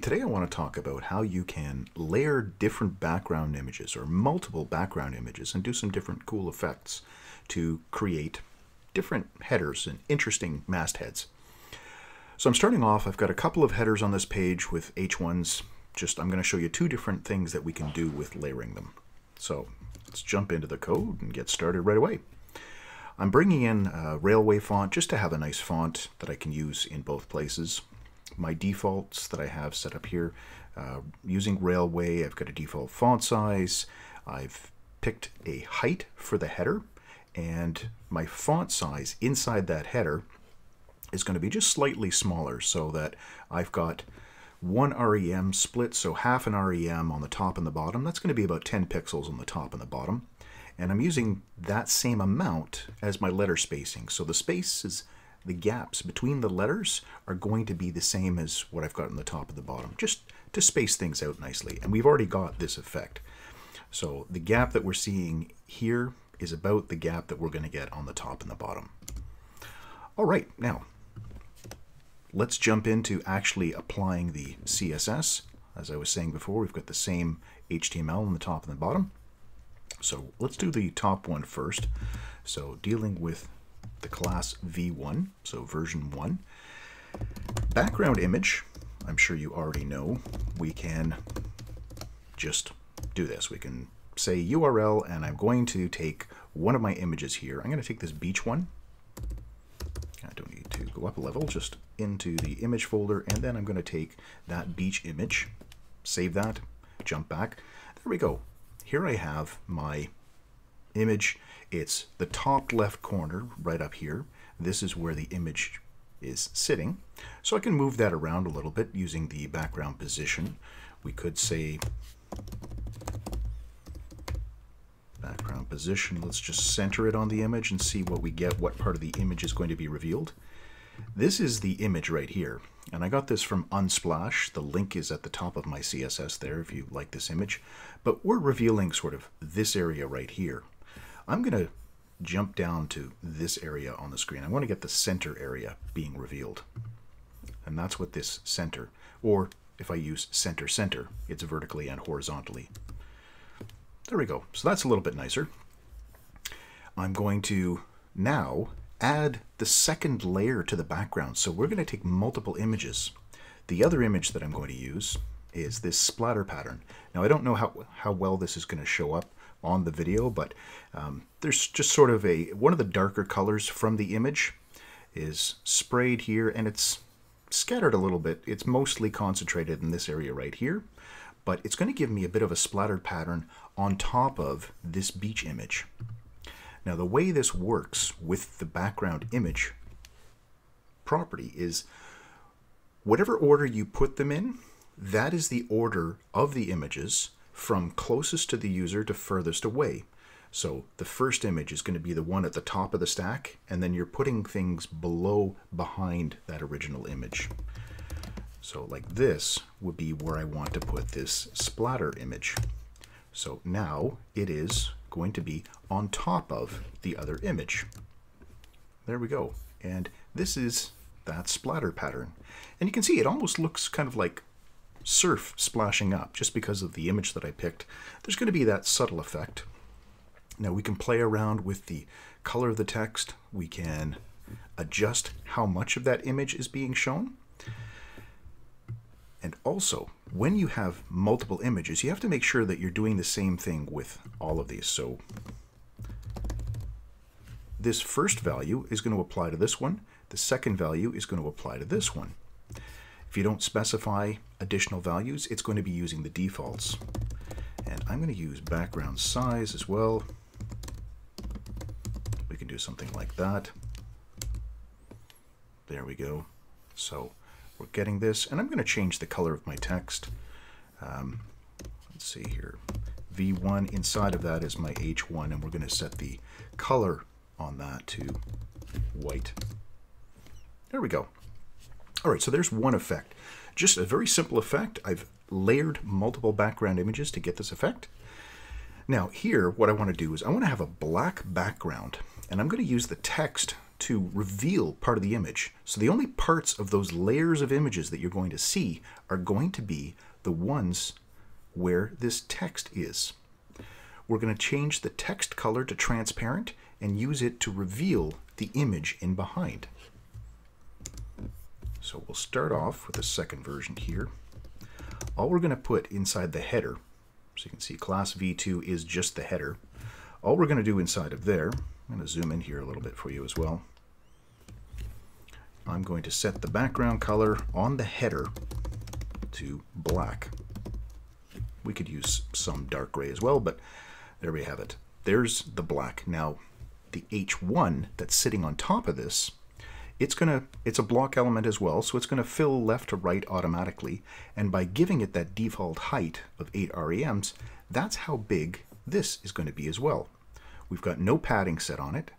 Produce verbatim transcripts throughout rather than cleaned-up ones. Today I want to talk about how you can layer different background images or multiple background images and do some different cool effects to create different headers and interesting mastheads. So I'm starting off, I've got a couple of headers on this page with H ones. Just I'm going to show you two different things that we can do with layering them. So let's jump into the code and get started right away. I'm bringing in a Railway font just to have a nice font that I can use in both places. My defaults that I have set up here, uh, using Railway, I've got a default font size, I've picked a height for the header, and my font size inside that header is going to be just slightly smaller so that I've got one R E M split, so half an R E M on the top and the bottom. That's going to be about ten pixels on the top and the bottom, and I'm using that same amount as my letter spacing, so the space is the gaps between the letters are going to be the same as what I've got on the top and the bottom, just to space things out nicely. And we've already got this effect. So the gap that we're seeing here is about the gap that we're going to get on the top and the bottom. All right, now let's jump into actually applying the C S S. As I was saying before, we've got the same H T M L on the top and the bottom. So let's do the top one first. So dealing with the class v one, so version one. Background image, I'm sure you already know, we can just do this. We can say U R L, and I'm going to take one of my images here. I'm going to take this beach one. I don't need to go up a level, just into the image folder, and then I'm going to take that beach image, save that, jump back. There we go. Here I have my image. It's the top left corner right up here. This is where the image is sitting. So I can move that around a little bit using the background position. We could say background position. Let's just center it on the image and see what we get, what part of the image is going to be revealed. This is the image right here. And I got this from Unsplash. The link is at the top of my C S S there if you like this image. But we're revealing sort of this area right here. I'm going to jump down to this area on the screen. I want to get the center area being revealed. And that's what this center, or if I use center center, it's vertically and horizontally. There we go. So that's a little bit nicer. I'm going to now add the second layer to the background. So we're going to take multiple images. The other image that I'm going to use is this splatter pattern. Now I don't know how, how well this is going to show up on the video, but um, there's just sort of a, one of the darker colors from the image is sprayed here, and it's scattered a little bit. It's mostly concentrated in this area right here, but it's going to give me a bit of a splattered pattern on top of this beach image. Now the way this works with the background image property is whatever order you put them in, that is the order of the images from closest to the user to furthest away. So the first image is going to be the one at the top of the stack, and then you're putting things below, behind that original image. So like this would be where I want to put this splatter image. So now it is going to be on top of the other image. There we go. And this is that splatter pattern. And you can see it almost looks kind of like surf splashing up just because of the image that I picked. There's going to be that subtle effect. Now we can play around with the color of the text. We can adjust how much of that image is being shown. And also, when you have multiple images, you have to make sure that you're doing the same thing with all of these. So this first value is going to apply to this one. The second value is going to apply to this one. If you don't specify additional values, it's going to be using the defaults. And I'm going to use background size as well. We can do something like that. There we go. So we're getting this, and I'm going to change the color of my text. Um, let's see here. v one inside of that is my h one, and we're going to set the color on that to white. There we go. All right, so there's one effect. Just a very simple effect. I've layered multiple background images to get this effect. Now here, what I want to do is I want to have a black background, and I'm going to use the text to reveal part of the image. So the only parts of those layers of images that you're going to see are going to be the ones where this text is. We're going to change the text color to transparent and use it to reveal the image in behind. So we'll start off with a second version here. All we're going to put inside the header, so you can see class v two is just the header. All we're going to do inside of there, I'm going to zoom in here a little bit for you as well. I'm going to set the background color on the header to black. We could use some dark gray as well, but there we have it. There's the black. Now, the H one that's sitting on top of this, it's gonna, it's a block element as well, so it's going to fill left to right automatically. And by giving it that default height of eight R E Ms, that's how big this is going to be as well. We've got no padding set on it,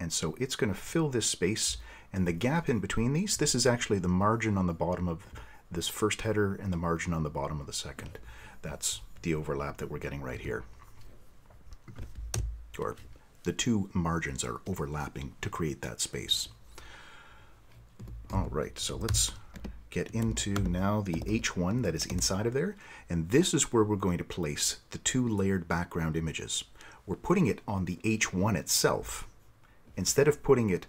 and so it's going to fill this space. And the gap in between these, this is actually the margin on the bottom of this first header and the margin on the bottom of the second. That's the overlap that we're getting right here. Or the two margins are overlapping to create that space. All right, so let's get into now the H one that is inside of there. And this is where we're going to place the two layered background images. We're putting it on the H one itself. Instead of putting it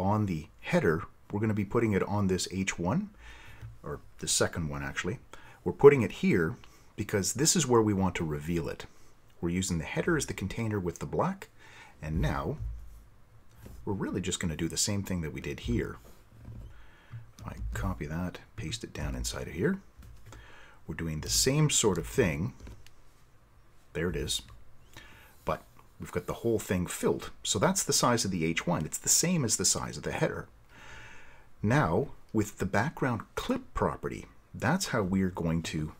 on the header, we're going to be putting it on this H one, or the second one actually. We're putting it here because this is where we want to reveal it. We're using the header as the container with the black, and now we're really just going to do the same thing that we did here. I copy that, paste it down inside of here. We're doing the same sort of thing. There it is. But we've got the whole thing filled. So that's the size of the H one. It's the same as the size of the header. Now, with the background clip property, that's how we're going to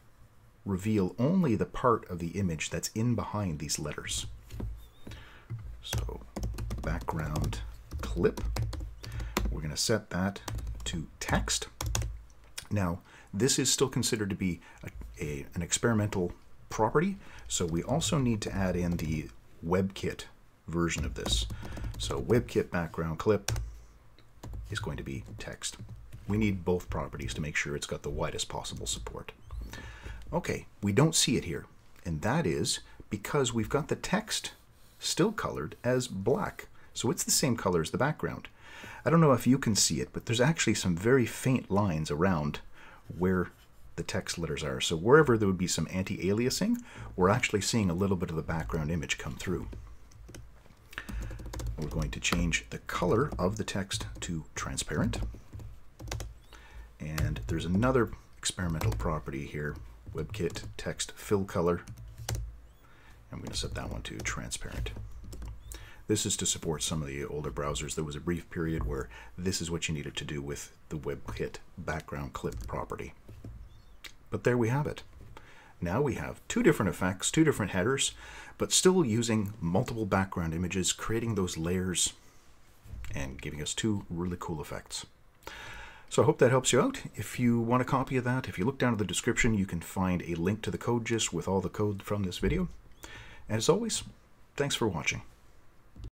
reveal only the part of the image that's in behind these letters. So background clip, we're going to set that to text. Now, this is still considered to be a, a, an experimental property, so we also need to add in the WebKit version of this. So WebKit background clip is going to be text. We need both properties to make sure it's got the widest possible support. Okay, we don't see it here, and that is because we've got the text still colored as black, so it's the same color as the background. I don't know if you can see it, but there's actually some very faint lines around where the text letters are, so wherever there would be some anti-aliasing, we're actually seeing a little bit of the background image come through. We're going to change the color of the text to transparent, and there's another experimental property here, WebKit text fill color. I'm going to set that one to transparent. This is to support some of the older browsers. There was a brief period where this is what you needed to do with the WebKit background clip property. But there we have it. Now we have two different effects, two different headers, but still using multiple background images, creating those layers and giving us two really cool effects. So I hope that helps you out. If you want a copy of that, if you look down at the description, you can find a link to the code gist with all the code from this video. And as always, thanks for watching.